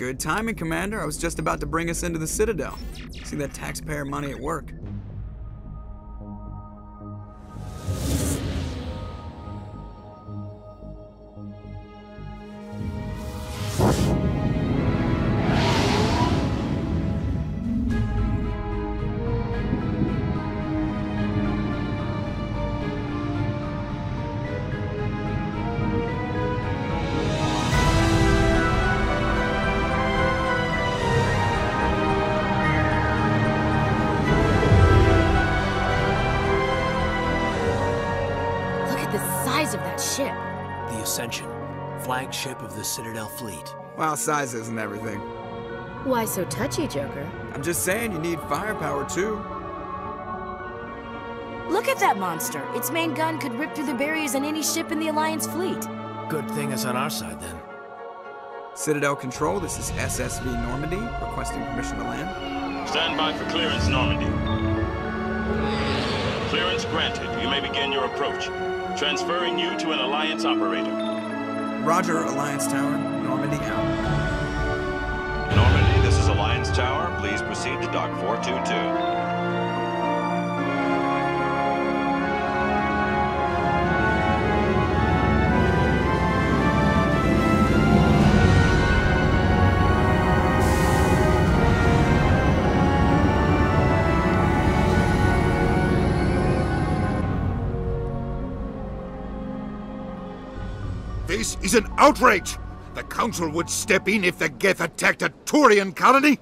Good timing, Commander. I was just about to bring us into the Citadel. See that taxpayer money at work. Flagship of the Citadel fleet. Well, size isn't everything. Why so touchy, Joker? I'm just saying you need firepower, too. Look at that monster. Its main gun could rip through the barriers in any ship in the Alliance fleet. Good thing it's on our side, then. Citadel Control, this is SSV Normandy, requesting permission to land. Stand by for clearance, Normandy. Clearance granted. You may begin your approach. Transferring you to an Alliance operator. Roger, Alliance Tower, Normandy out. Normandy, this is Alliance Tower. Please proceed to Dock 422. This is an outrage! The Council would step in if the Geth attacked a Turian colony!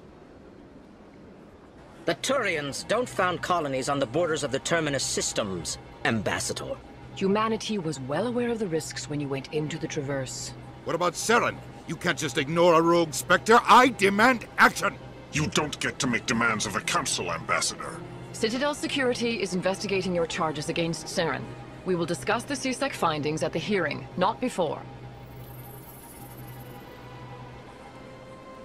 The Turians don't found colonies on the borders of the Terminus systems, Ambassador. Humanity was well aware of the risks when you went into the Traverse. What about Saren? You can't just ignore a rogue Spectre. I demand action! You don't get to make demands of the Council, Ambassador. Citadel Security is investigating your charges against Saren. We will discuss the C-Sec findings at the hearing, not before.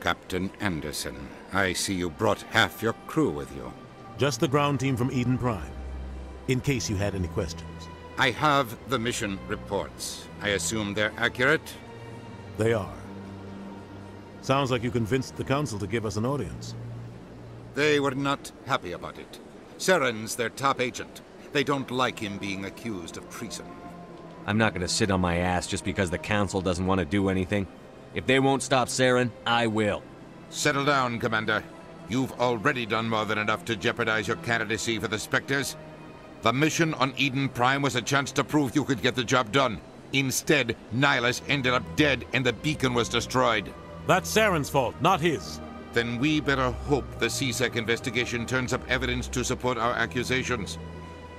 Captain Anderson, I see you brought half your crew with you. Just the ground team from Eden Prime, in case you had any questions. I have the mission reports. I assume they're accurate? They are. Sounds like you convinced the Council to give us an audience. They were not happy about it. Saren's their top agent. They don't like him being accused of treason. I'm not gonna sit on my ass just because the Council doesn't want to do anything. If they won't stop Saren, I will. Settle down, Commander. You've already done more than enough to jeopardize your candidacy for the Spectres. The mission on Eden Prime was a chance to prove you could get the job done. Instead, Nihlus ended up dead and the beacon was destroyed. That's Saren's fault, not his. Then we better hope the C-Sec investigation turns up evidence to support our accusations.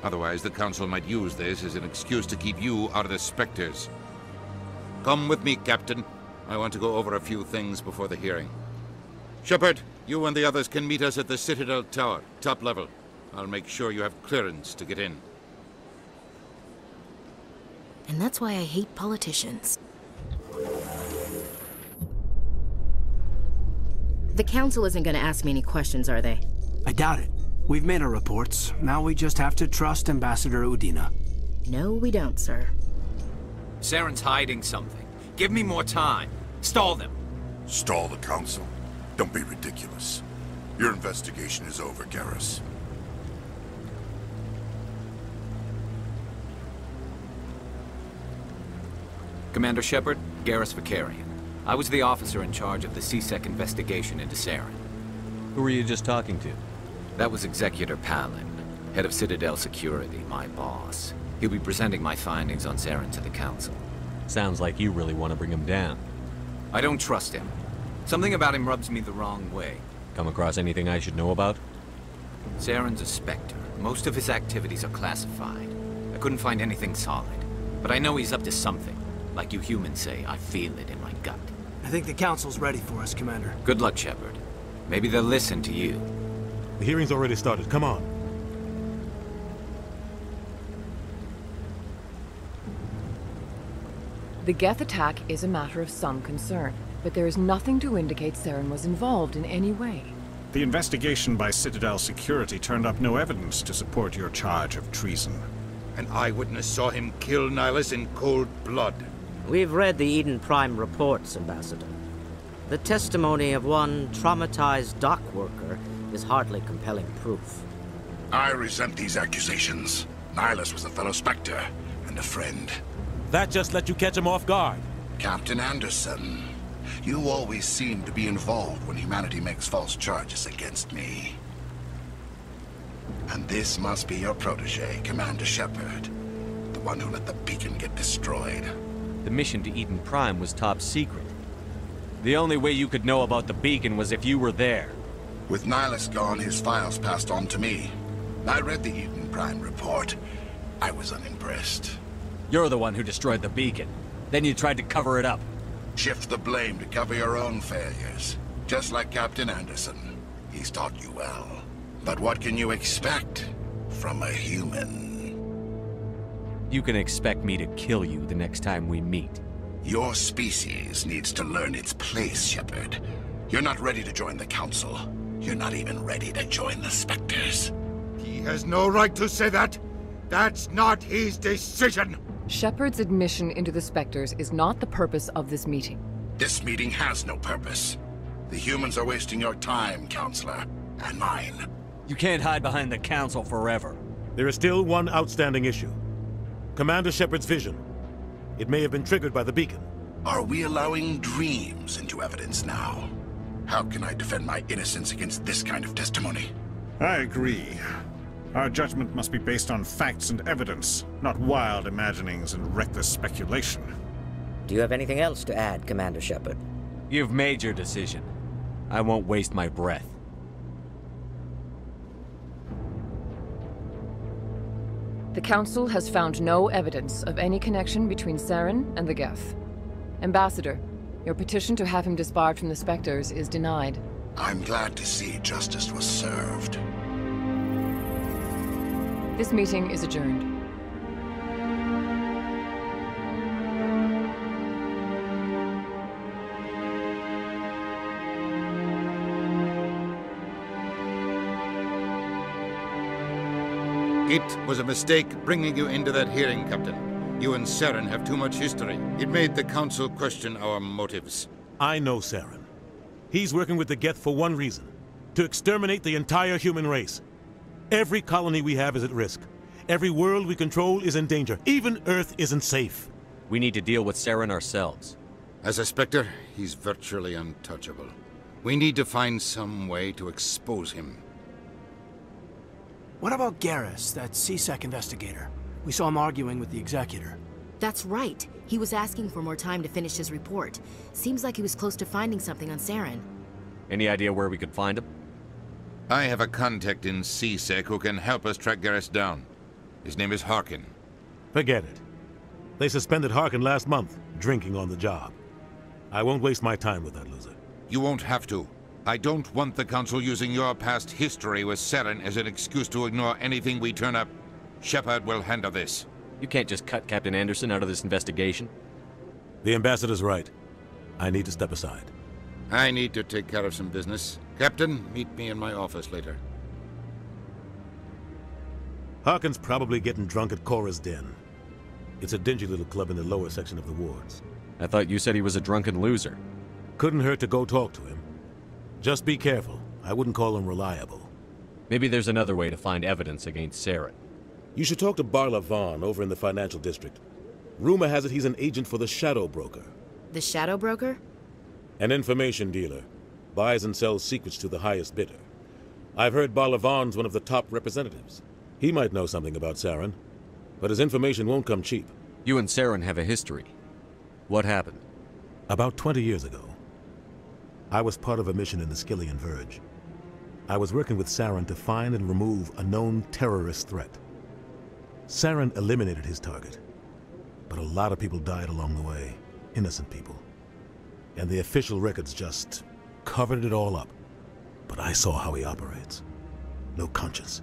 Otherwise, the Council might use this as an excuse to keep you out of the Spectres. Come with me, Captain. I want to go over a few things before the hearing. Shepard, you and the others can meet us at the Citadel Tower, top level. I'll make sure you have clearance to get in. And that's why I hate politicians. The Council isn't going to ask me any questions, are they? I doubt it. We've made our reports. Now we just have to trust Ambassador Udina. No, we don't, sir. Saren's hiding something. Give me more time. Stall them. Stall the Council? Don't be ridiculous. Your investigation is over, Garrus. Commander Shepard, Garrus Vakarian. I was the officer in charge of the C-Sec investigation into Saren. Who were you just talking to? That was Executor Palin, head of Citadel Security, my boss. He'll be presenting my findings on Saren to the Council. Sounds like you really want to bring him down. I don't trust him. Something about him rubs me the wrong way. Come across anything I should know about? Saren's a Spectre. Most of his activities are classified. I couldn't find anything solid. But I know he's up to something. Like you humans say, I feel it in my gut. I think the Council's ready for us, Commander. Good luck, Shepard. Maybe they'll listen to you. The hearing's already started. Come on. The Geth attack is a matter of some concern, but there is nothing to indicate Saren was involved in any way. The investigation by Citadel Security turned up no evidence to support your charge of treason. An eyewitness saw him kill Nihlus in cold blood. We've read the Eden Prime reports, Ambassador. The testimony of one traumatized dock worker is hardly compelling proof. I resent these accusations. Nihlus was a fellow Spectre and a friend. That just let you catch him off guard. Captain Anderson, you always seem to be involved when humanity makes false charges against me. And this must be your protege, Commander Shepard. The one who let the beacon get destroyed. The mission to Eden Prime was top secret. The only way you could know about the beacon was if you were there. With Nihlus gone, his files passed on to me. I read the Eden Prime report. I was unimpressed. You're the one who destroyed the beacon. Then you tried to cover it up. Shift the blame to cover your own failures. Just like Captain Anderson. He's taught you well. But what can you expect from a human? You can expect me to kill you the next time we meet. Your species needs to learn its place, Shepard. You're not ready to join the Council. You're not even ready to join the Spectres. He has no right to say that! That's not his decision! Shepard's admission into the Spectres is not the purpose of this meeting. This meeting has no purpose. The humans are wasting your time, Counselor, and mine. You can't hide behind the Council forever. There is still one outstanding issue. Commander Shepard's vision. It may have been triggered by the beacon. Are we allowing dreams into evidence now? How can I defend my innocence against this kind of testimony? I agree. Our judgment must be based on facts and evidence, not wild imaginings and reckless speculation. Do you have anything else to add, Commander Shepard? You've made your decision. I won't waste my breath. The Council has found no evidence of any connection between Saren and the Geth. Ambassador, your petition to have him disbarred from the Spectres is denied. I'm glad to see justice was served. This meeting is adjourned. It was a mistake bringing you into that hearing, Captain. You and Saren have too much history. It made the Council question our motives. I know Saren. He's working with the Geth for one reason. To exterminate the entire human race. Every colony we have is at risk. Every world we control is in danger. Even Earth isn't safe. We need to deal with Saren ourselves. As a Spectre, he's virtually untouchable. We need to find some way to expose him. What about Garrus, that C-Sec investigator? We saw him arguing with the Executor. That's right. He was asking for more time to finish his report. Seems like he was close to finding something on Saren. Any idea where we could find him? I have a contact in C-Sec who can help us track Garrus down. His name is Harkin. Forget it. They suspended Harkin last month, drinking on the job. I won't waste my time with that loser. You won't have to. I don't want the Council using your past history with Saren as an excuse to ignore anything we turn up. Shepard will handle this. You can't just cut Captain Anderson out of this investigation. The Ambassador's right. I need to step aside. I need to take care of some business. Captain, meet me in my office later. Harkin's probably getting drunk at Chora's Den. It's a dingy little club in the lower section of the wards. I thought you said he was a drunken loser. Couldn't hurt to go talk to him. Just be careful. I wouldn't call him reliable. Maybe there's another way to find evidence against Saren. You should talk to Barla Von over in the financial district. Rumor has it he's an agent for the Shadow Broker. The Shadow Broker? An information dealer. Buys and sells secrets to the highest bidder. I've heard Barla Von's one of the top representatives. He might know something about Saren, but his information won't come cheap. You and Saren have a history. What happened? About 20 years ago. I was part of a mission in the Skillian Verge. I was working with Saren to find and remove a known terrorist threat. Saren eliminated his target, but a lot of people died along the way, innocent people. And the official records just covered it all up. But I saw how he operates. No conscience,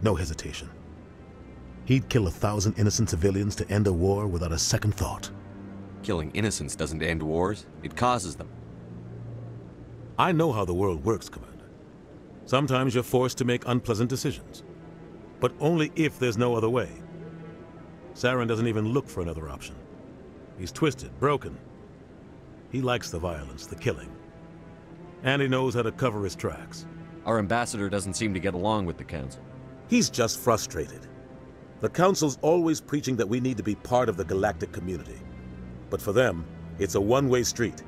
no hesitation. He'd kill 1,000 innocent civilians to end a war without a second thought. Killing innocents doesn't end wars, it causes them. I know how the world works, Commander. Sometimes you're forced to make unpleasant decisions. But only if there's no other way. Saren doesn't even look for another option. He's twisted, broken. He likes the violence, the killing. And he knows how to cover his tracks. Our ambassador doesn't seem to get along with the Council. He's just frustrated. The Council's always preaching that we need to be part of the galactic community. But for them, it's a one-way street.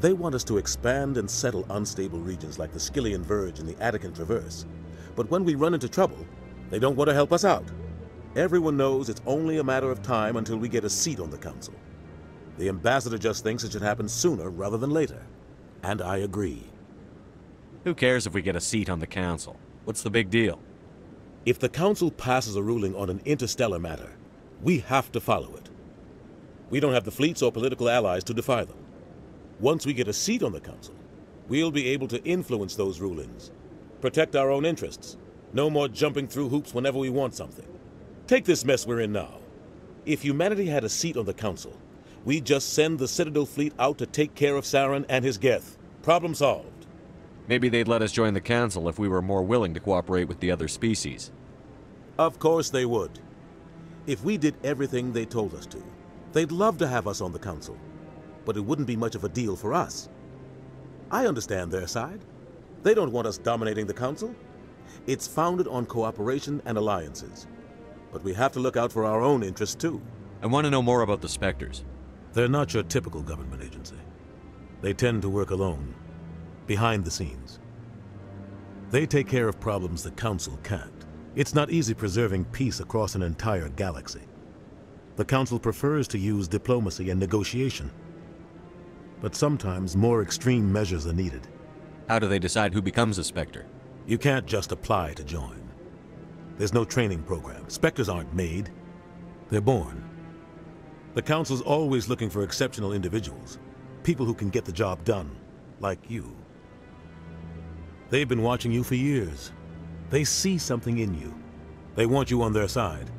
They want us to expand and settle unstable regions like the Skillian Verge and the Attican Traverse. But when we run into trouble, they don't want to help us out. Everyone knows it's only a matter of time until we get a seat on the Council. The ambassador just thinks it should happen sooner rather than later. And I agree. Who cares if we get a seat on the Council? What's the big deal? If the Council passes a ruling on an interstellar matter, we have to follow it. We don't have the fleets or political allies to defy them. Once we get a seat on the Council, we'll be able to influence those rulings, protect our own interests. No more jumping through hoops whenever we want something. Take this mess we're in now. If humanity had a seat on the Council, we just send the Citadel fleet out to take care of Saren and his Geth. Problem solved. Maybe they'd let us join the Council if we were more willing to cooperate with the other species. Of course they would. If we did everything they told us to, they'd love to have us on the Council. But it wouldn't be much of a deal for us. I understand their side. They don't want us dominating the Council. It's founded on cooperation and alliances. But we have to look out for our own interests too. I want to know more about the Spectres. They're not your typical government agency. They tend to work alone, behind the scenes. They take care of problems the Council can't. It's not easy preserving peace across an entire galaxy. The Council prefers to use diplomacy and negotiation, but sometimes more extreme measures are needed. How do they decide who becomes a Spectre? You can't just apply to join. There's no training program. Spectres aren't made, they're born. The Council's always looking for exceptional individuals, people who can get the job done, like you. They've been watching you for years. They see something in you. They want you on their side.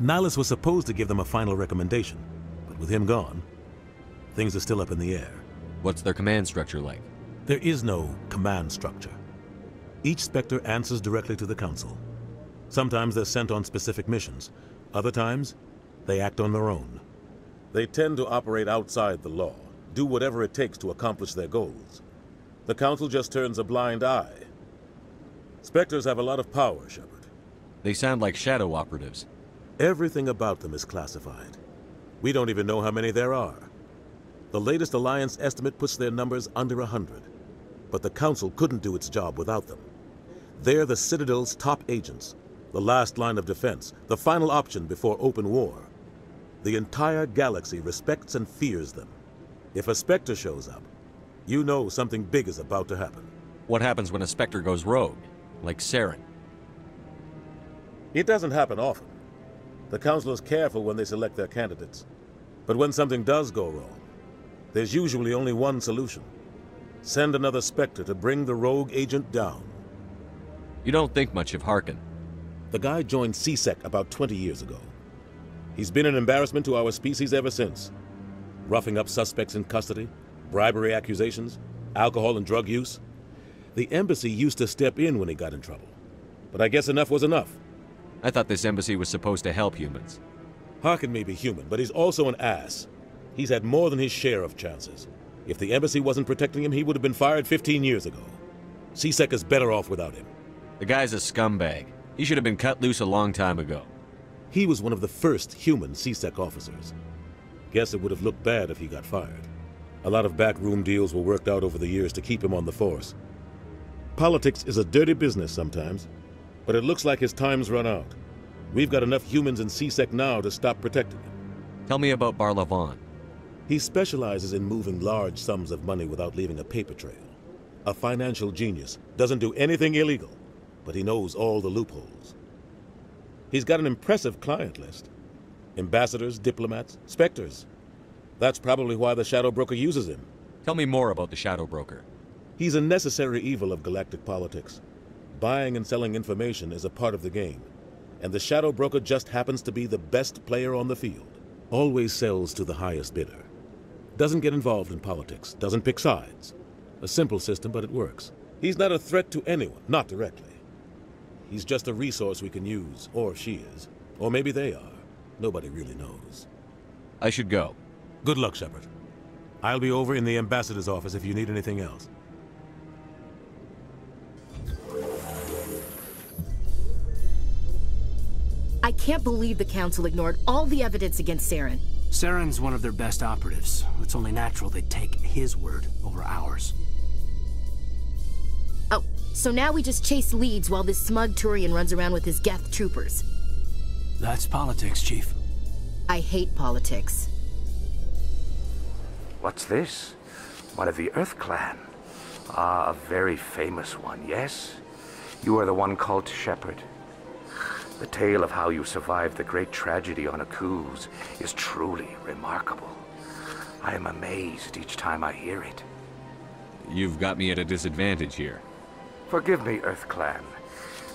Nihlus was supposed to give them a final recommendation, but with him gone, things are still up in the air. What's their command structure like? There is no command structure. Each Spectre answers directly to the Council. Sometimes they're sent on specific missions. Other times, they act on their own. They tend to operate outside the law, do whatever it takes to accomplish their goals. The Council just turns a blind eye. Spectres have a lot of power, Shepard. They sound like shadow operatives. Everything about them is classified. We don't even know how many there are. The latest Alliance estimate puts their numbers under 100. But the Council couldn't do its job without them. They're the Citadel's top agents, the last line of defense, the final option before open war. The entire galaxy respects and fears them. If a Spectre shows up, you know something big is about to happen. What happens when a Spectre goes rogue, like Saren? It doesn't happen often. The Council is careful when they select their candidates. But when something does go wrong, there's usually only one solution. Send another Spectre to bring the rogue agent down. You don't think much of Harkin. The guy joined C-Sec about 20 years ago. He's been an embarrassment to our species ever since. Roughing up suspects in custody, bribery accusations, alcohol and drug use. The embassy used to step in when he got in trouble. But I guess enough was enough. I thought this embassy was supposed to help humans. Harkin may be human, but he's also an ass. He's had more than his share of chances. If the embassy wasn't protecting him, he would have been fired 15 years ago. C-Sec is better off without him. The guy's a scumbag. He should have been cut loose a long time ago. He was one of the first human C-Sec officers. Guess it would have looked bad if he got fired. A lot of backroom deals were worked out over the years to keep him on the force. Politics is a dirty business sometimes, but it looks like his time's run out. We've got enough humans in C-Sec now to stop protecting him. Tell me about Barla Von. He specializes in moving large sums of money without leaving a paper trail. A financial genius, doesn't do anything illegal, but he knows all the loopholes. He's got an impressive client list. Ambassadors, diplomats, Spectres. That's probably why the Shadow Broker uses him. Tell me more about the Shadow Broker. He's a necessary evil of galactic politics. Buying and selling information is a part of the game, and the Shadow Broker just happens to be the best player on the field. Always sells to the highest bidder. Doesn't get involved in politics, doesn't pick sides. A simple system, but it works. He's not a threat to anyone, not directly. He's just a resource we can use, or she is. Or maybe they are. Nobody really knows. I should go. Good luck, Shepard. I'll be over in the ambassador's office if you need anything else. I can't believe the Council ignored all the evidence against Saren. Saren's one of their best operatives. It's only natural they take his word over ours. Oh, so now we just chase leads while this smug Turian runs around with his Geth troopers. That's politics, Chief. I hate politics. What's this? One of the Earth Clan. Ah, a very famous one, yes? You are the one called Shepard. The tale of how you survived the great tragedy on Akuz is truly remarkable. I am amazed each time I hear it. You've got me at a disadvantage here. Forgive me, Earth Clan.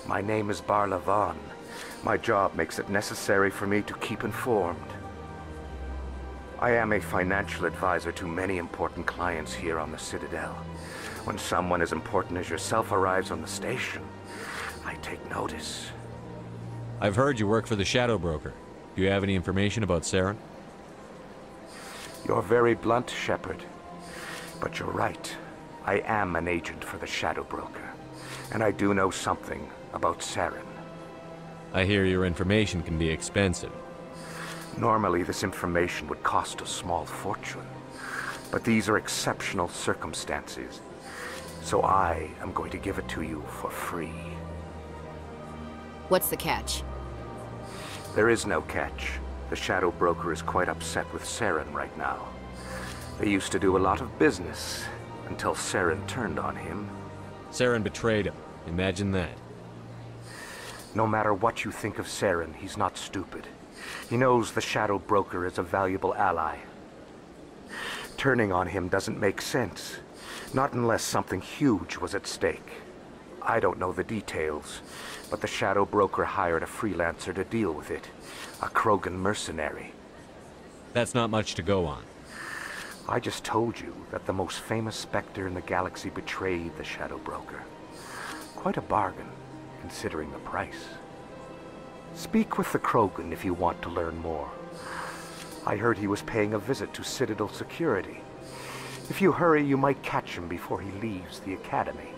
My name is Barla Von. My job makes it necessary for me to keep informed. I am a financial advisor to many important clients here on the Citadel. When someone as important as yourself arrives on the station, I take notice. I've heard you work for the Shadow Broker. Do you have any information about Saren? You're very blunt, Shepard. But you're right. I am an agent for the Shadow Broker, and I do know something about Saren. I hear your information can be expensive. Normally, this information would cost a small fortune, but these are exceptional circumstances, so I am going to give it to you for free. What's the catch? There is no catch. The Shadow Broker is quite upset with Saren right now. They used to do a lot of business until Saren turned on him. Saren betrayed him. Imagine that. No matter what you think of Saren, he's not stupid. He knows the Shadow Broker is a valuable ally. Turning on him doesn't make sense. Not unless something huge was at stake. I don't know the details, but the Shadow Broker hired a freelancer to deal with it. A Krogan mercenary. That's not much to go on. I just told you that the most famous Spectre in the galaxy betrayed the Shadow Broker. Quite a bargain, considering the price. Speak with the Krogan if you want to learn more. I heard he was paying a visit to Citadel security. If you hurry, you might catch him before he leaves the Academy.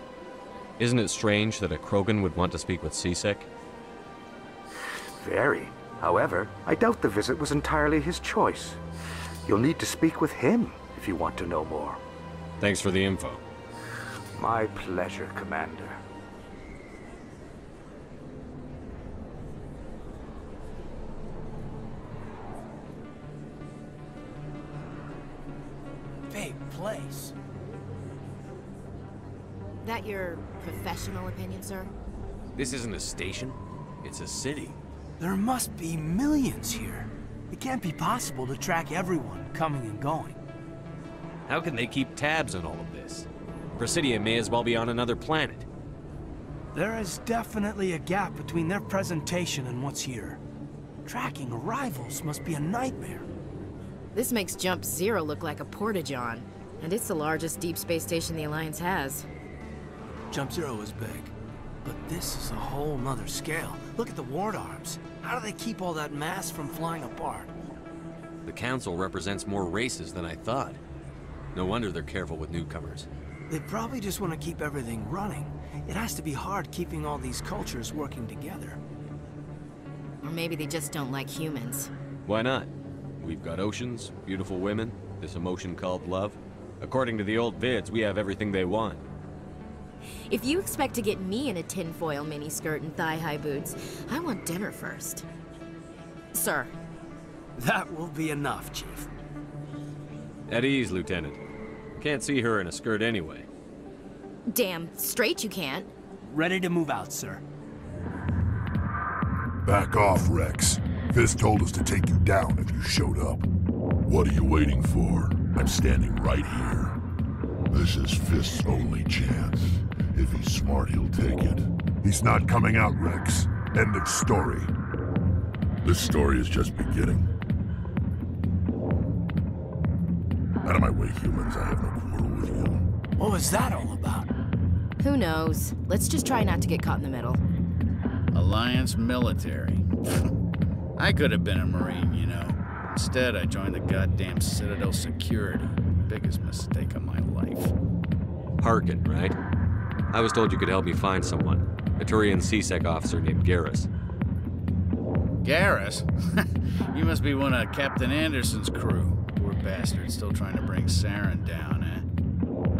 Isn't it strange that a Krogan would want to speak with C-Sec? Very. However, I doubt the visit was entirely his choice. You'll need to speak with him if you want to know more. Thanks for the info. My pleasure, Commander. Big place. That your professional opinion, sir? This isn't a station. It's a city. There must be millions here. It can't be possible to track everyone coming and going. How can they keep tabs on all of this? Presidia may as well be on another planet. There is definitely a gap between their presentation and what's here. Tracking arrivals must be a nightmare. This makes Jump Zero look like a portageon, and it's the largest deep space station the Alliance has. Jump Zero is big, but this is a whole nother scale. Look at the ward arms. How do they keep all that mass from flying apart? The Council represents more races than I thought. No wonder they're careful with newcomers. They probably just want to keep everything running. It has to be hard keeping all these cultures working together. Or maybe they just don't like humans. Why not? We've got oceans, beautiful women, this emotion called love. According to the old vids, we have everything they want. If you expect to get me in a tinfoil miniskirt and thigh-high boots, I want dinner first. Sir. That will be enough, Chief. At ease, Lieutenant. Can't see her in a skirt anyway. Damn straight you can't. Ready to move out, sir. Back off, Wrex. Fist told us to take you down if you showed up. What are you waiting for? I'm standing right here. This is Fist's only chance. If he's smart, he'll take it. He's not coming out, Wrex. End of story. This story is just beginning. Out of my way, humans. I have no quarrel with you. What was that all about? Who knows? Let's just try not to get caught in the middle. Alliance military. I could have been a Marine, you know. Instead, I joined the goddamn Citadel security. Biggest mistake of my life. Harkin, right? I was told you could help me find someone. A Turian C-Sec officer named Garrus. Garrus? You must be one of Captain Anderson's crew. Poor bastard, still trying to bring Saren down,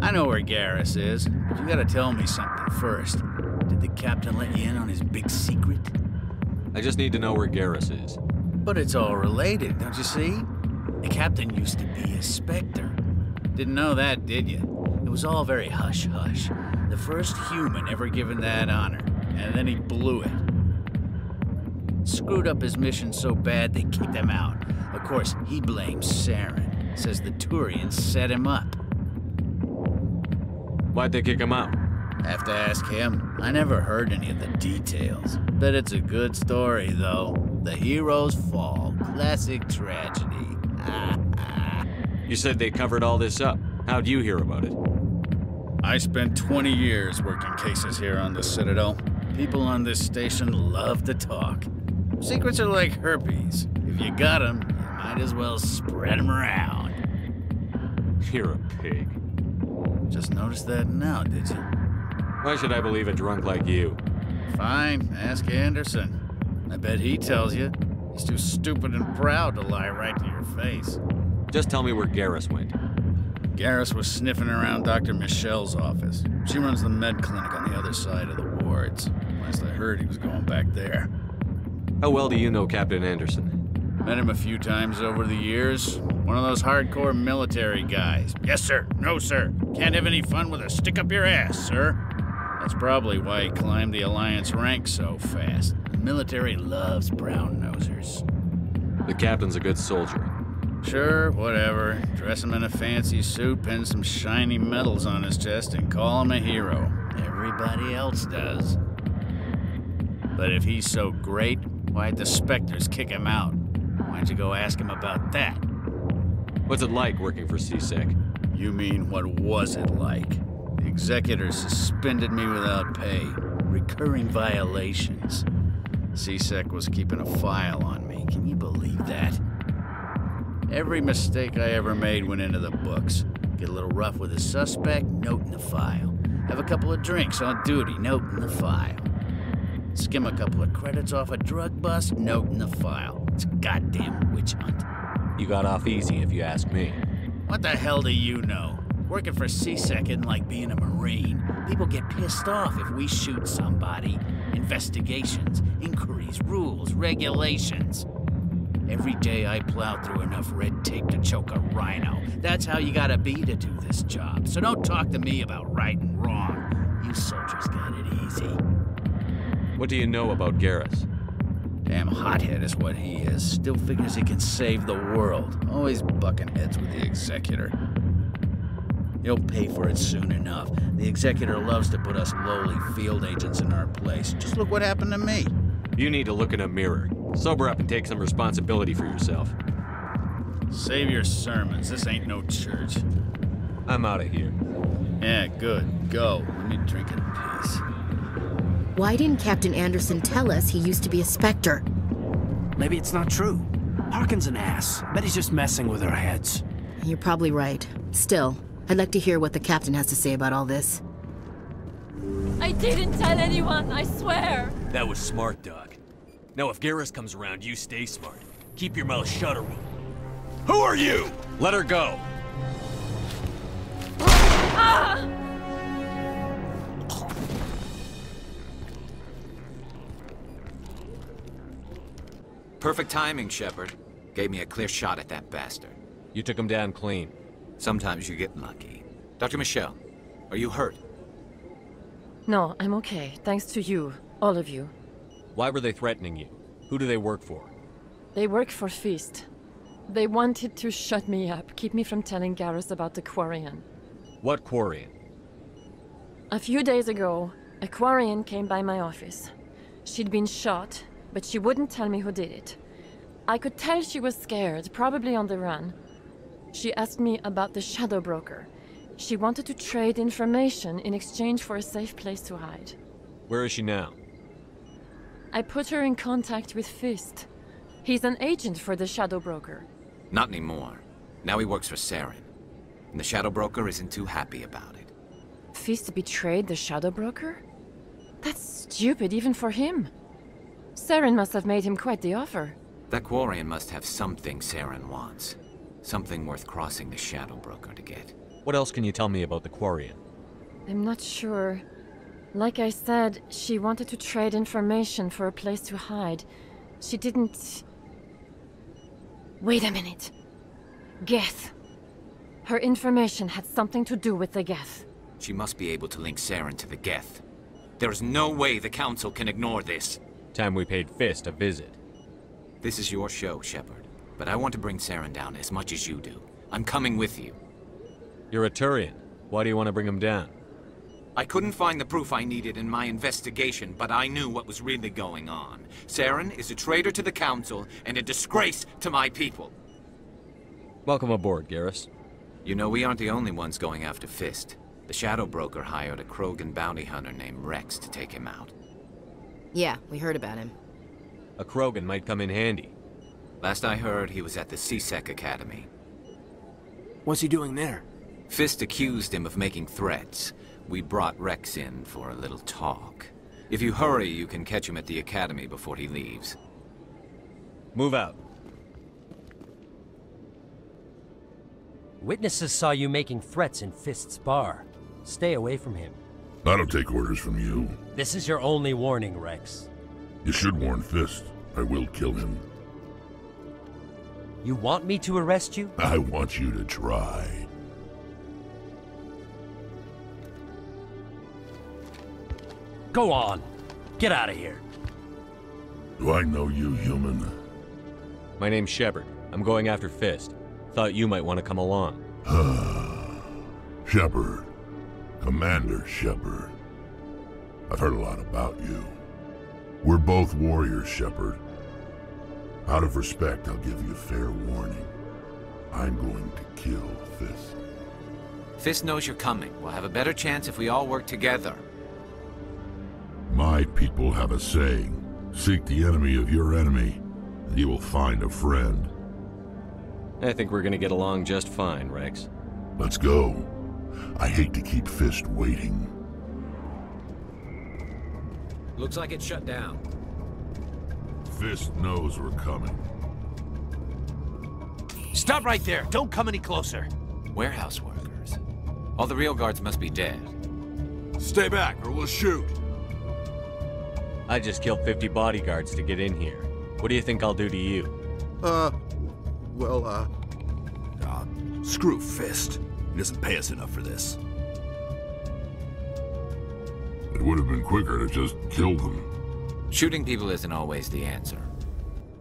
eh? I know where Garrus is, but you gotta tell me something first. Did the Captain let you in on his big secret? I just need to know where Garrus is. But it's all related, don't you see? The Captain used to be a Spectre. Didn't know that, did you? It was all very hush-hush. The first human ever given that honor, and then he blew it. Screwed up his mission so bad they kicked him out. Of course, he blames Saren. Says the Turian set him up. Why'd they kick him out? Have to ask him. I never heard any of the details. Bet it's a good story, though. The heroes fall. Classic tragedy. You said they covered all this up. How'd you hear about it? I spent 20 years working cases here on the Citadel. People on this station love to talk. Secrets are like herpes. If you got them, you might as well spread them around. You're a pig. Just noticed that now, did you? Why should I believe a drunk like you? Fine, ask Anderson. I bet he tells you. He's too stupid and proud to lie right to your face. Just tell me where Garrus went. Garrus was sniffing around Dr. Michelle's office. She runs the med clinic on the other side of the wards. Last I heard, he was going back there. How well do you know Captain Anderson? Met him a few times over the years. One of those hardcore military guys. Yes, sir. No, sir. Can't have any fun with a stick up your ass, sir. That's probably why he climbed the Alliance rank so fast. The military loves brown-nosers. The Captain's a good soldier. Sure, whatever. Dress him in a fancy suit, pin some shiny medals on his chest, and call him a hero. Everybody else does. But if he's so great, why'd the Spectres kick him out? Why don't you go ask him about that? What's it like working for C-Sec? You mean, what was it like? The executors suspended me without pay. Recurring violations. C-Sec was keeping a file on me. Can you believe that? Every mistake I ever made went into the books. Get a little rough with a suspect, note in the file. Have a couple of drinks on duty, note in the file. Skim a couple of credits off a drug bust, note in the file. It's a goddamn witch hunt. You got off easy, if you ask me. What the hell do you know? Working for C-Sec isn't like being a Marine. People get pissed off if we shoot somebody. Investigations, inquiries, rules, regulations. Every day I plow through enough red tape to choke a rhino. That's how you gotta be to do this job. So don't talk to me about right and wrong. You soldiers got it easy. What do you know about Garrus? Damn hothead is what he is. Still figures he can save the world. Always bucking heads with the Executor. He'll pay for it soon enough. The Executor loves to put us lowly field agents in our place. Just look what happened to me. You need to look in a mirror. Sober up and take some responsibility for yourself. Save your sermons. This ain't no church. I'm out of here. Yeah, good. Go. Let me drink in peace. Why didn't Captain Anderson tell us he used to be a Spectre? Maybe it's not true. Harkin's an ass. Bet he's just messing with our heads. You're probably right. Still, I'd like to hear what the Captain has to say about all this. I didn't tell anyone, I swear. That was smart, Doc. Now, if Garrus comes around, you stay smart. Keep your mouth shut or we'll... Who are you? Let her go. Ah! Perfect timing, Shepard. Gave me a clear shot at that bastard. You took him down clean. Sometimes you get lucky. Dr. Michelle, are you hurt? No, I'm okay. Thanks to you, all of you. Why were they threatening you? Who do they work for? They work for Fist. They wanted to shut me up, keep me from telling Garrus about the Quarian. What Quarian? A few days ago, a Quarian came by my office. She'd been shot, but she wouldn't tell me who did it. I could tell she was scared, probably on the run. She asked me about the Shadow Broker. She wanted to trade information in exchange for a safe place to hide. Where is she now? I put her in contact with Fist. He's an agent for the Shadow Broker. Not anymore. Now he works for Saren. And the Shadow Broker isn't too happy about it. Fist betrayed the Shadow Broker? That's stupid even for him. Saren must have made him quite the offer. That Quarian must have something Saren wants. Something worth crossing the Shadow Broker to get. What else can you tell me about the Quarian? I'm not sure. Like I said, she wanted to trade information for a place to hide. She didn't... Wait a minute. Geth. Her information had something to do with the Geth. She must be able to link Saren to the Geth. There's no way the Council can ignore this. Time we paid Fist a visit. This is your show, Shepard. But I want to bring Saren down as much as you do. I'm coming with you. You're a Turian. Why do you want to bring him down? I couldn't find the proof I needed in my investigation, but I knew what was really going on. Saren is a traitor to the Council and a disgrace to my people. Welcome aboard, Garrus. You know, we aren't the only ones going after Fist. The Shadow Broker hired a Krogan bounty hunter named Rex to take him out. Yeah, we heard about him. A Krogan might come in handy. Last I heard, he was at the C-Sec Academy. What's he doing there? Fist accused him of making threats. We brought Rex in for a little talk. If you hurry, you can catch him at the Academy before he leaves. Move out. Witnesses saw you making threats in Fist's bar. Stay away from him. I don't take orders from you. This is your only warning, Rex. You should warn Fist. I will kill him. You want me to arrest you? I want you to try. Go on. Get out of here. Do I know you, human? My name's Shepard. I'm going after Fist. Thought you might want to come along. Shepard. Commander Shepard. I've heard a lot about you. We're both warriors, Shepard. Out of respect, I'll give you a fair warning. I'm going to kill Fist. Fist knows you're coming. We'll have a better chance if we all work together. My people have a saying. Seek the enemy of your enemy, and you will find a friend. I think we're gonna get along just fine, Rex. Let's go. I hate to keep Fist waiting. Looks like it's shut down. Fist knows we're coming. Stop right there! Don't come any closer! Warehouse workers. All the real guards must be dead. Stay back, or we'll shoot! I just killed 50 bodyguards to get in here. What do you think I'll do to you? Screw Fist. He doesn't pay us enough for this. It would have been quicker to just kill them. Shooting people isn't always the answer.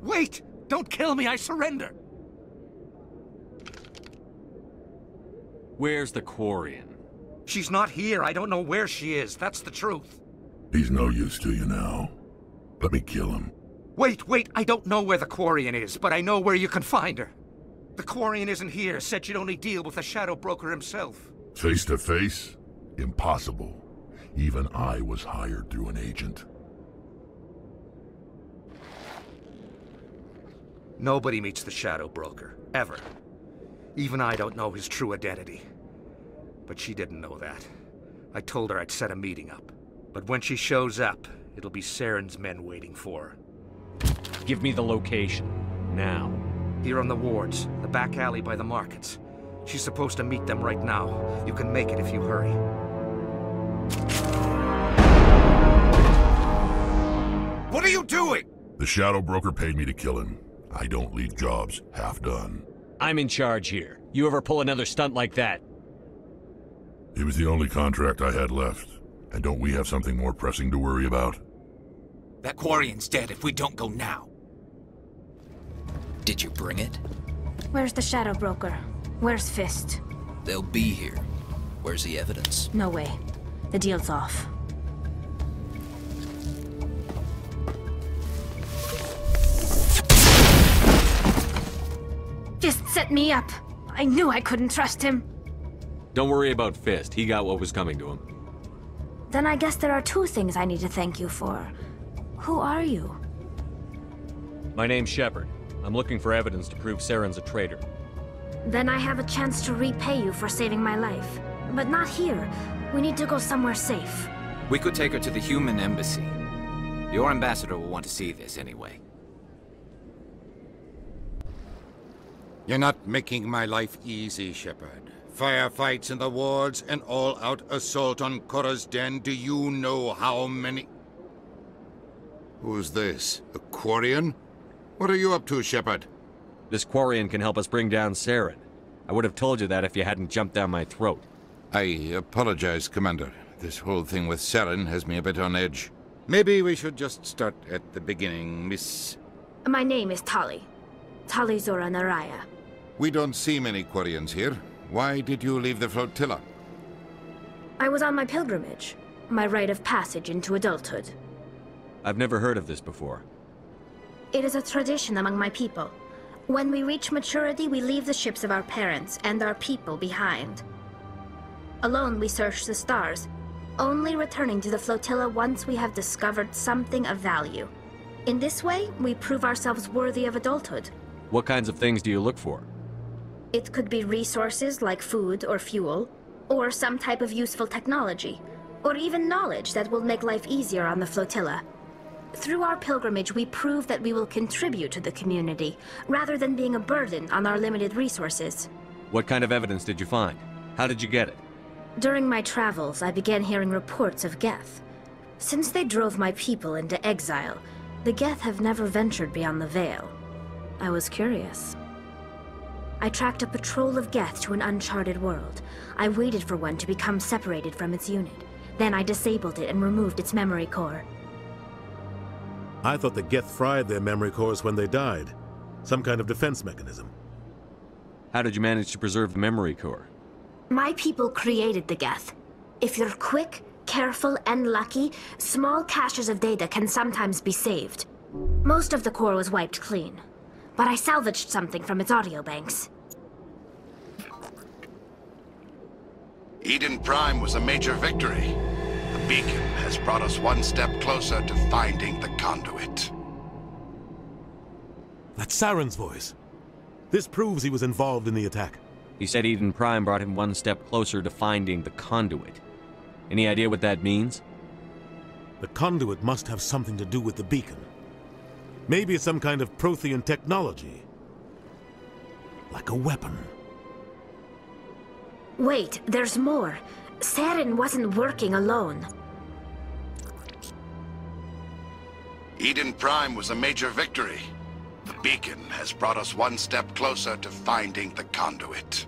Wait! Don't kill me, I surrender! Where's the Quarian? She's not here, I don't know where she is, that's the truth. He's no use to you now. Let me kill him. Wait, I don't know where the Quarian is, but I know where you can find her. The Quarian isn't here, said you'd only deal with the Shadow Broker himself. Face to face? Impossible. Even I was hired through an agent. Nobody meets the Shadow Broker, ever. Even I don't know his true identity. But she didn't know that. I told her I'd set a meeting up. But when she shows up, it'll be Saren's men waiting for her. Give me the location. Now. Here on the wards, the back alley by the markets. She's supposed to meet them right now. You can make it if you hurry. What are you doing? The Shadow Broker paid me to kill him. I don't leave jobs half-done. I'm in charge here. You ever pull another stunt like that? It was the only contract I had left. And don't we have something more pressing to worry about? That Quarian's dead if we don't go now. Did you bring it? Where's the Shadow Broker? Where's Fist? They'll be here. Where's the evidence? No way. The deal's off. Fist set me up. I knew I couldn't trust him. Don't worry about Fist. He got what was coming to him. Then I guess there are two things I need to thank you for. Who are you? My name's Shepard. I'm looking for evidence to prove Saren's a traitor. Then I have a chance to repay you for saving my life. But not here. We need to go somewhere safe. We could take her to the human embassy. Your ambassador will want to see this anyway. You're not making my life easy, Shepard. Firefights in the wards, an all-out assault on Chora's Den. Do you know how many? Who's this? A Quarian? What are you up to, Shepard? This Quarian can help us bring down Saren. I would have told you that if you hadn't jumped down my throat. I apologize, Commander. This whole thing with Saren has me a bit on edge. Maybe we should just start at the beginning, Miss... My name is Tali. Tali'Zorah nar Rayya. We don't see many Quarians here. Why did you leave the flotilla? I was on my pilgrimage. My rite of passage into adulthood. I've never heard of this before. It is a tradition among my people. When we reach maturity, we leave the ships of our parents and our people behind. Alone we search the stars, only returning to the flotilla once we have discovered something of value. In this way, we prove ourselves worthy of adulthood. What kinds of things do you look for? It could be resources like food or fuel, or some type of useful technology, or even knowledge that will make life easier on the flotilla. Through our pilgrimage, we prove that we will contribute to the community, rather than being a burden on our limited resources. What kind of evidence did you find? How did you get it? During my travels, I began hearing reports of Geth. Since they drove my people into exile, the Geth have never ventured beyond the Veil. I was curious. I tracked a patrol of Geth to an uncharted world. I waited for one to become separated from its unit. Then I disabled it and removed its memory core. I thought the Geth fried their memory cores when they died. Some kind of defense mechanism. How did you manage to preserve the memory core? My people created the Geth. If you're quick, careful, and lucky, small caches of data can sometimes be saved. Most of the core was wiped clean, but I salvaged something from its audio banks. Eden Prime was a major victory. The beacon has brought us one step closer to finding the Conduit. That's Saren's voice. This proves he was involved in the attack. He said Eden Prime brought him one step closer to finding the Conduit. Any idea what that means? The Conduit must have something to do with the beacon. Maybe it's some kind of Prothean technology. Like a weapon. Wait, there's more. Saren wasn't working alone. Eden Prime was a major victory. The beacon has brought us one step closer to finding the Conduit.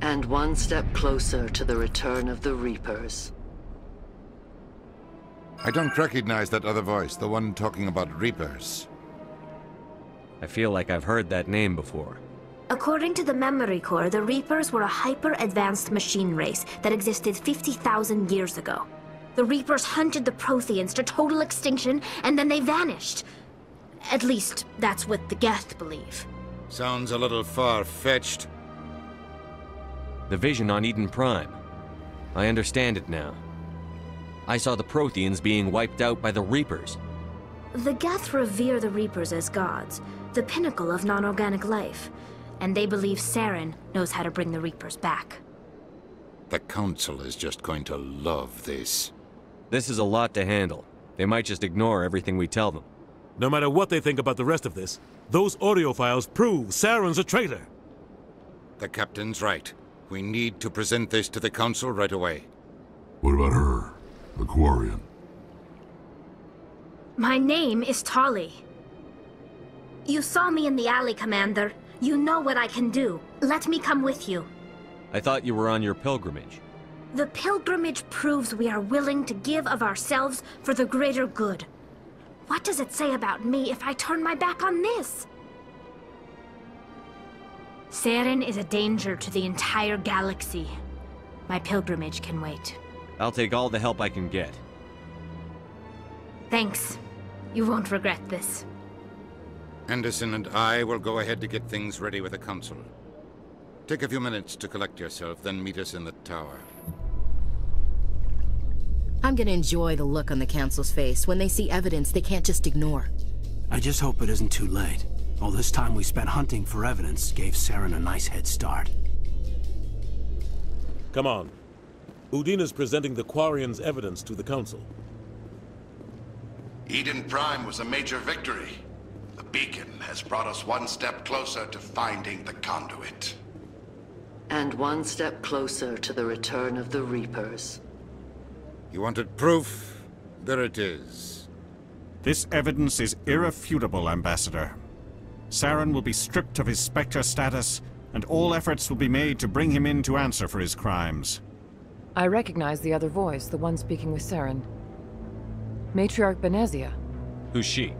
And one step closer to the return of the Reapers. I don't recognize that other voice, the one talking about Reapers. I feel like I've heard that name before. According to the memory core, the Reapers were a hyper-advanced machine race that existed 50,000 years ago. The Reapers hunted the Protheans to total extinction, and then they vanished. At least, that's what the Geth believe. Sounds a little far-fetched. The vision on Eden Prime. I understand it now. I saw the Protheans being wiped out by the Reapers. The Geth revere the Reapers as gods, the pinnacle of non-organic life, and they believe Saren knows how to bring the Reapers back. The Council is just going to love this. This is a lot to handle. They might just ignore everything we tell them. No matter what they think about the rest of this, those audio files prove Saren's a traitor. The Captain's right. We need to present this to the Council right away. What about her, the Quarian? My name is Tali. You saw me in the alley, Commander. You know what I can do. Let me come with you. I thought you were on your pilgrimage. The pilgrimage proves we are willing to give of ourselves for the greater good. What does it say about me if I turn my back on this? Saren is a danger to the entire galaxy. My pilgrimage can wait. I'll take all the help I can get. Thanks. You won't regret this. Anderson and I will go ahead to get things ready with the Council. Take a few minutes to collect yourself, then meet us in the tower. I'm gonna enjoy the look on the Council's face when they see evidence they can't just ignore. I just hope it isn't too late. All this time we spent hunting for evidence gave Saren a nice head start. Come on. Udina's presenting the Quarian's evidence to the Council. Eden Prime was a major victory. The beacon has brought us one step closer to finding the Conduit. And one step closer to the return of the Reapers. You wanted proof? There it is. This evidence is irrefutable, Ambassador. Saren will be stripped of his Spectre status, and all efforts will be made to bring him in to answer for his crimes. I recognize the other voice, the one speaking with Saren. Matriarch Benezia. Who's she?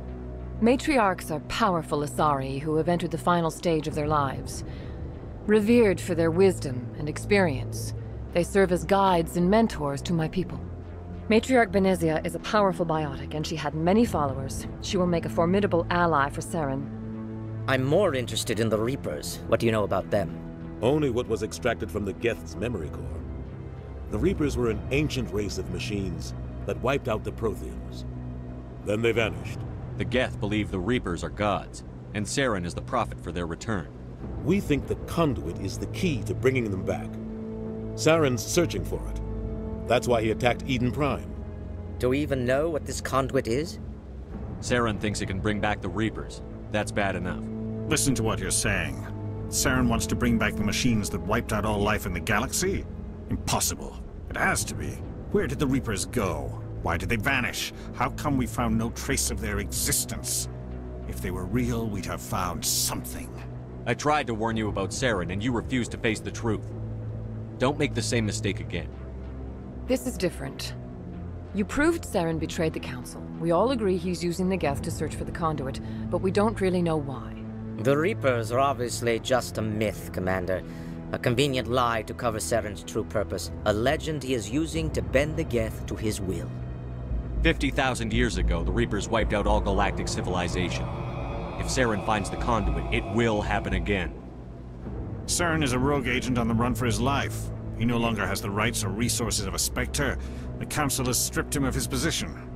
Matriarchs are powerful Asari who have entered the final stage of their lives. Revered for their wisdom and experience, they serve as guides and mentors to my people. Matriarch Benezia is a powerful biotic, and she had many followers. She will make a formidable ally for Saren. I'm more interested in the Reapers. What do you know about them? Only what was extracted from the Geth's memory core. The Reapers were an ancient race of machines that wiped out the Protheans. Then they vanished. The Geth believe the Reapers are gods, and Saren is the prophet for their return. We think the Conduit is the key to bringing them back. Saren's searching for it. That's why he attacked Eden Prime. Do we even know what this Conduit is? Saren thinks he can bring back the Reapers. That's bad enough. Listen to what you're saying. Saren wants to bring back the machines that wiped out all life in the galaxy? Impossible. It has to be. Where did the Reapers go? Why did they vanish? How come we found no trace of their existence? If they were real, we'd have found something. I tried to warn you about Saren, and you refused to face the truth. Don't make the same mistake again. This is different. You proved Saren betrayed the Council. We all agree he's using the Geth to search for the Conduit, but we don't really know why. The Reapers are obviously just a myth, Commander. A convenient lie to cover Saren's true purpose. A legend he is using to bend the Geth to his will. 50,000 years ago, the Reapers wiped out all galactic civilization. If Saren finds the Conduit, it will happen again. Saren is a rogue agent on the run for his life. He no longer has the rights or resources of a Spectre. The Council has stripped him of his position.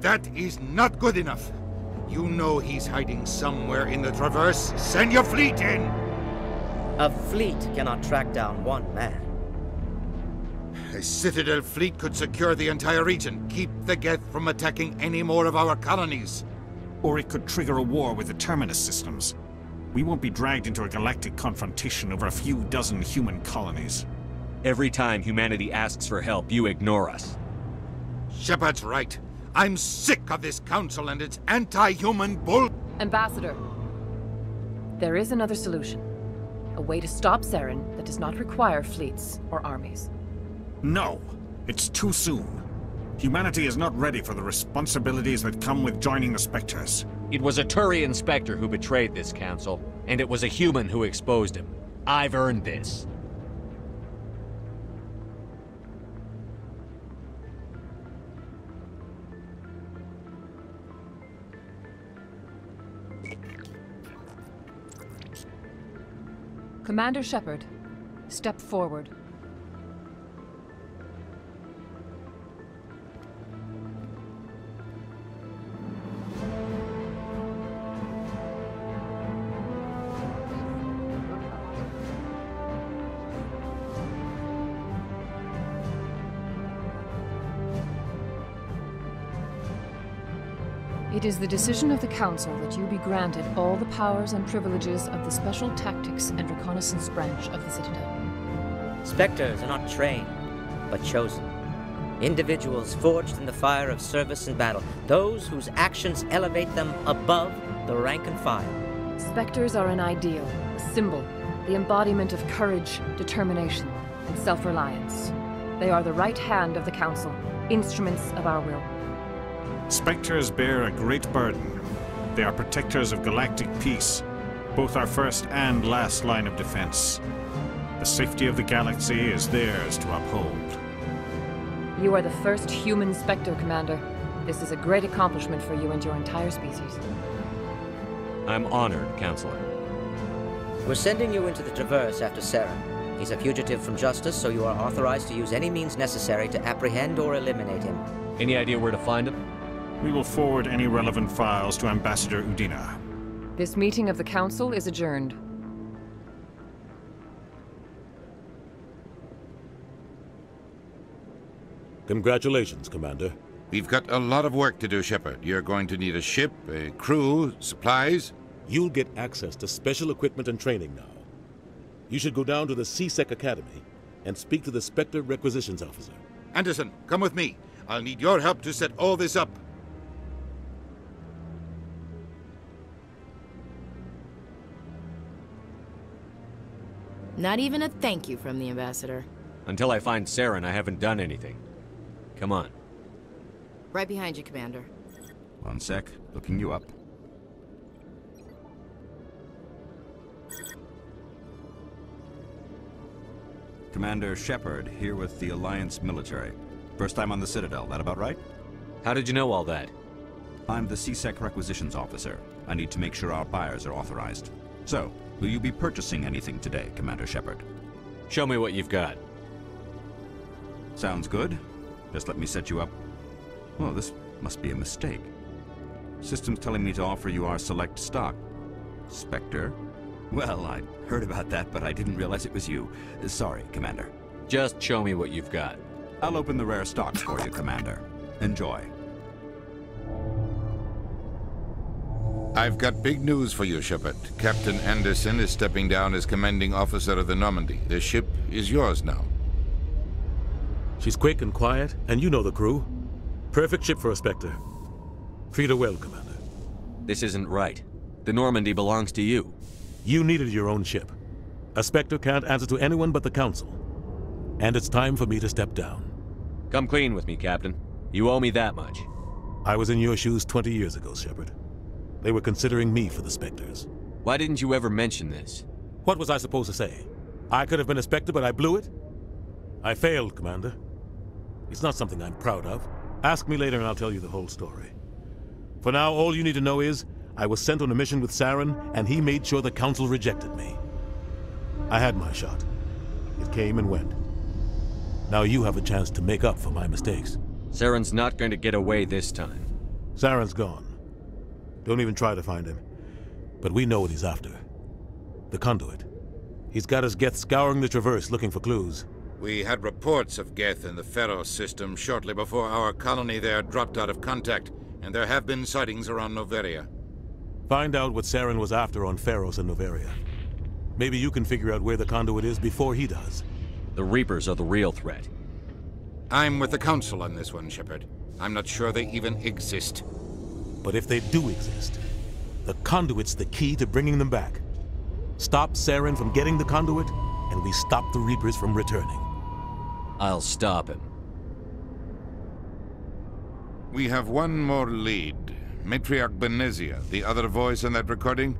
That is not good enough. You know he's hiding somewhere in the Traverse. Send your fleet in! A fleet cannot track down one man. A Citadel fleet could secure the entire region, keep the Geth from attacking any more of our colonies. Or it could trigger a war with the Terminus systems. We won't be dragged into a galactic confrontation over a few dozen human colonies. Every time humanity asks for help, you ignore us. Shepard's right. I'm sick of this Council and its anti-human bull— Ambassador, there is another solution. A way to stop Saren that does not require fleets or armies. No! It's too soon. Humanity is not ready for the responsibilities that come with joining the Spectres. It was a Turian Spectre who betrayed this Council, and it was a human who exposed him. I've earned this. Commander Shepard, step forward. It is the decision of the Council that you be granted all the powers and privileges of the Special Tactics and Reconnaissance Branch of the Citadel. Spectres are not trained, but chosen. Individuals forged in the fire of service and battle. Those whose actions elevate them above the rank and file. Spectres are an ideal, a symbol, the embodiment of courage, determination, and self-reliance. They are the right hand of the Council, instruments of our will. Spectres bear a great burden. They are protectors of galactic peace, both our first and last line of defense. The safety of the galaxy is theirs to uphold. You are the first human Spectre, Commander. This is a great accomplishment for you and your entire species. I'm honored, Counselor. We're sending you into the Traverse after Saren. He's a fugitive from justice, so you are authorized to use any means necessary to apprehend or eliminate him. Any idea where to find him? We will forward any relevant files to Ambassador Udina. This meeting of the Council is adjourned. Congratulations, Commander. We've got a lot of work to do, Shepard. You're going to need a ship, a crew, supplies. You'll get access to special equipment and training now. You should go down to the C-Sec Academy and speak to the Spectre Requisitions Officer. Anderson, come with me. I'll need your help to set all this up. Not even a thank you from the Ambassador. Until I find Saren, I haven't done anything. Come on. Right behind you, Commander. One sec. Looking you up. Commander Shepard, here with the Alliance military. First time on the Citadel, that about right? How did you know all that? I'm the C-Sec Requisitions Officer. I need to make sure our buyers are authorized. So, will you be purchasing anything today, Commander Shepard? Show me what you've got. Sounds good. Just let me set you up. Oh, this must be a mistake. System's telling me to offer you our select stock. Spectre? Well, I heard about that, but I didn't realize it was you. Sorry, Commander. Just show me what you've got. I'll open the rare stocks for you, Commander. Enjoy. I've got big news for you, Shepard. Captain Anderson is stepping down as commanding officer of the Normandy. The ship is yours now. She's quick and quiet, and you know the crew. Perfect ship for a Spectre. Treat her well, Commander. This isn't right. The Normandy belongs to you. You needed your own ship. A Spectre can't answer to anyone but the Council. And it's time for me to step down. Come clean with me, Captain. You owe me that much. I was in your shoes 20 years ago, Shepard. They were considering me for the Spectres. Why didn't you ever mention this? What was I supposed to say? I could have been a Spectre, but I blew it? I failed, Commander. It's not something I'm proud of. Ask me later and I'll tell you the whole story. For now, all you need to know is, I was sent on a mission with Saren, and he made sure the Council rejected me. I had my shot. It came and went. Now you have a chance to make up for my mistakes. Saren's not going to get away this time. Saren's gone. Don't even try to find him. But we know what he's after. The Conduit. He's got his Geth scouring the Traverse looking for clues. We had reports of Geth in the Pharos system shortly before our colony there dropped out of contact, and there have been sightings around Noveria. Find out what Saren was after on Pharos and Noveria. Maybe you can figure out where the Conduit is before he does. The Reapers are the real threat. I'm with the Council on this one, Shepard. I'm not sure they even exist. But if they do exist, the Conduit's the key to bringing them back. Stop Saren from getting the Conduit, and we stop the Reapers from returning. I'll stop him. We have one more lead. Matriarch Benezia, the other voice on that recording.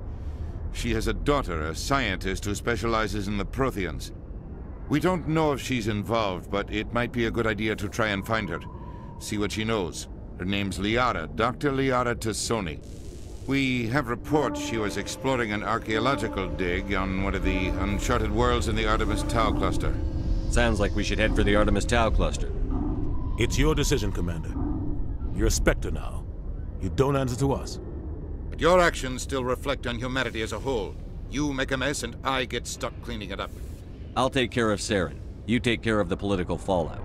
She has a daughter, a scientist who specializes in the Protheans. We don't know if she's involved, but it might be a good idea to try and find her. See what she knows. Her name's Liara, Dr. Liara Tassoni. We have reports she was exploring an archaeological dig on one of the uncharted worlds in the Artemis Tau cluster. Sounds like we should head for the Artemis Tau cluster. It's your decision, Commander. You're a Spectre now. You don't answer to us. But your actions still reflect on humanity as a whole. You make a mess and I get stuck cleaning it up. I'll take care of Saren. You take care of the political fallout.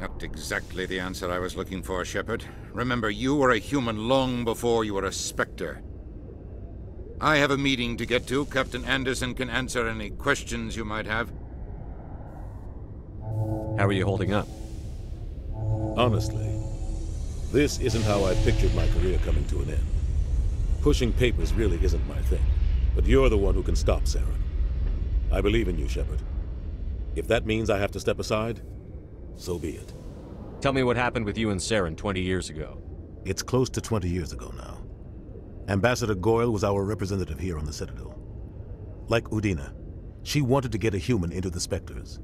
Not exactly the answer I was looking for, Shepard. Remember, you were a human long before you were a Spectre. I have a meeting to get to. Captain Anderson can answer any questions you might have. How are you holding up? Honestly, this isn't how I pictured my career coming to an end. Pushing papers really isn't my thing, but you're the one who can stop Saren. I believe in you, Shepard. If that means I have to step aside, so be it. Tell me what happened with you and Saren 20 years ago. It's close to 20 years ago now. Ambassador Goyle was our representative here on the Citadel. Like Udina, she wanted to get a human into the Spectres.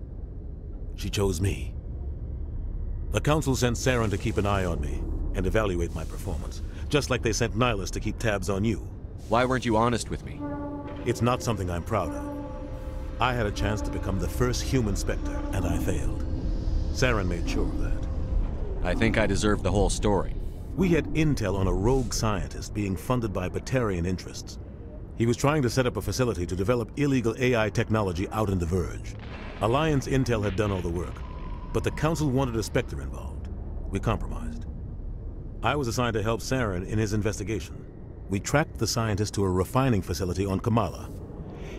She chose me. The Council sent Saren to keep an eye on me and evaluate my performance, just like they sent Nihlus to keep tabs on you. Why weren't you honest with me? It's not something I'm proud of. I had a chance to become the first human Spectre, and I failed. Saren made sure of that. I think I deserve the whole story. We had intel on a rogue scientist being funded by Batarian interests. He was trying to set up a facility to develop illegal AI technology out in the Verge. Alliance intel had done all the work, but the Council wanted a Spectre involved. We compromised. I was assigned to help Saren in his investigation. We tracked the scientist to a refining facility on Kamala.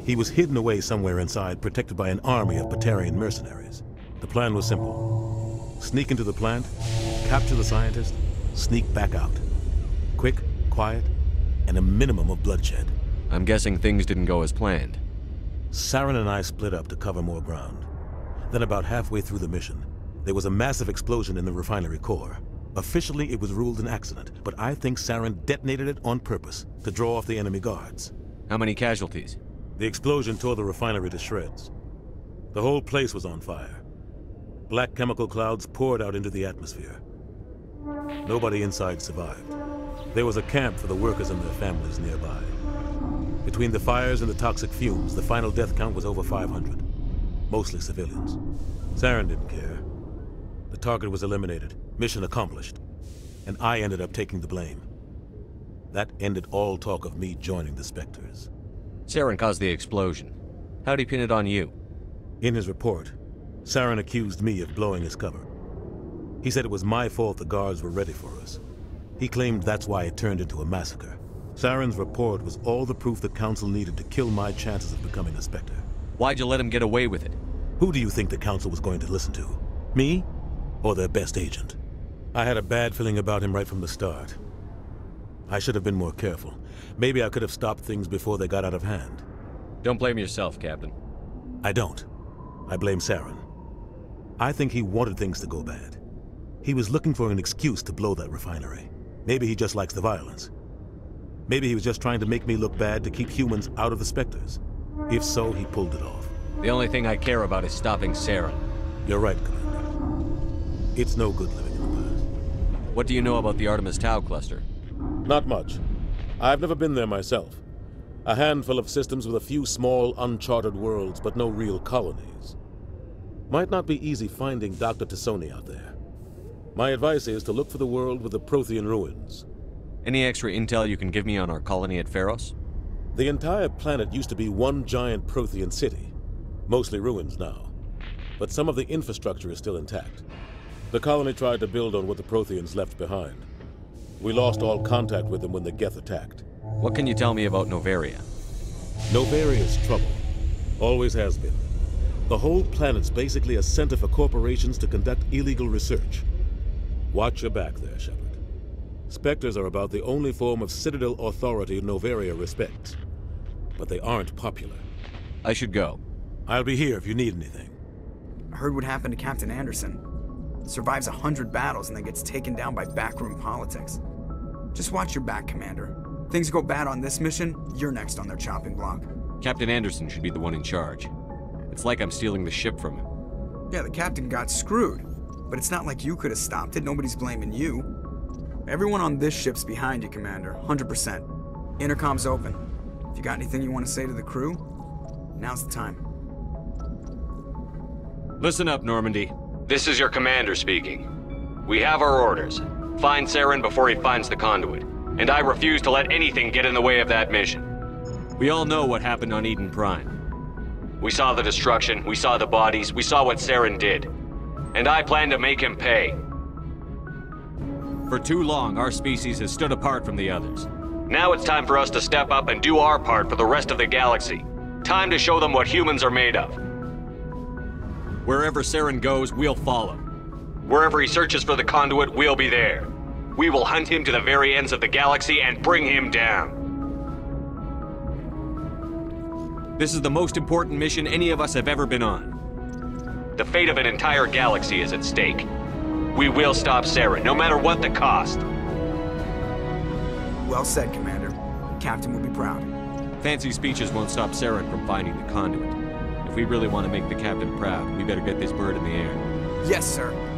He was hidden away somewhere inside, protected by an army of Batarian mercenaries. The plan was simple. Sneak into the plant, capture the scientist, sneak back out. Quick, quiet, and a minimum of bloodshed. I'm guessing things didn't go as planned. Saren and I split up to cover more ground. Then about halfway through the mission, there was a massive explosion in the refinery core. Officially, it was ruled an accident, but I think Saren detonated it on purpose to draw off the enemy guards. How many casualties? The explosion tore the refinery to shreds. The whole place was on fire. Black chemical clouds poured out into the atmosphere. Nobody inside survived. There was a camp for the workers and their families nearby. Between the fires and the toxic fumes, the final death count was over 500, mostly civilians. Saren didn't care. The target was eliminated, mission accomplished, and I ended up taking the blame. That ended all talk of me joining the Spectres. Saren caused the explosion. How'd he pin it on you? In his report, Saren accused me of blowing his cover. He said it was my fault the guards were ready for us. He claimed that's why it turned into a massacre. Saren's report was all the proof the Council needed to kill my chances of becoming a Spectre. Why'd you let him get away with it? Who do you think the Council was going to listen to? Me? Or their best agent? I had a bad feeling about him right from the start. I should have been more careful. Maybe I could have stopped things before they got out of hand. Don't blame yourself, Captain. I don't. I blame Saren. I think he wanted things to go bad. He was looking for an excuse to blow that refinery. Maybe he just likes the violence. Maybe he was just trying to make me look bad to keep humans out of the Spectres. If so, he pulled it off. The only thing I care about is stopping Saren. You're right, Commander. It's no good living in the past. What do you know about the Artemis Tau cluster? Not much. I've never been there myself. A handful of systems with a few small, uncharted worlds, but no real colonies. Might not be easy finding Dr. Tassoni out there. My advice is to look for the world with the Prothean ruins. Any extra intel you can give me on our colony at Pharos? The entire planet used to be one giant Prothean city. Mostly ruins now. But some of the infrastructure is still intact. The colony tried to build on what the Protheans left behind. We lost all contact with them when the Geth attacked. What can you tell me about Noveria? Noveria's trouble. Always has been. The whole planet's basically a center for corporations to conduct illegal research. Watch your back there, Shepard. Spectres are about the only form of citadel authority Noveria respects. But they aren't popular. I should go. I'll be here if you need anything. I heard what happened to Captain Anderson. Survives 100 battles and then gets taken down by backroom politics. Just watch your back, Commander. Things go bad on this mission, you're next on their chopping block. Captain Anderson should be the one in charge. It's like I'm stealing the ship from him. Yeah, the captain got screwed. But it's not like you could have stopped it. Nobody's blaming you. Everyone on this ship's behind you, Commander, 100%. Intercom's open. If you got anything you want to say to the crew, now's the time. Listen up, Normandy. This is your commander speaking. We have our orders. Find Saren before he finds the conduit. And I refuse to let anything get in the way of that mission. We all know what happened on Eden Prime. We saw the destruction, we saw the bodies, we saw what Saren did. And I plan to make him pay. For too long, our species has stood apart from the others. Now it's time for us to step up and do our part for the rest of the galaxy. Time to show them what humans are made of. Wherever Saren goes, we'll follow. Wherever he searches for the conduit, we'll be there. We will hunt him to the very ends of the galaxy and bring him down. This is the most important mission any of us have ever been on. The fate of an entire galaxy is at stake. We will stop Saren, no matter what the cost. Well said, Commander. Captain will be proud. Fancy speeches won't stop Saren from finding the conduit. If we really want to make the Captain proud, we better get this bird in the air. Yes, sir.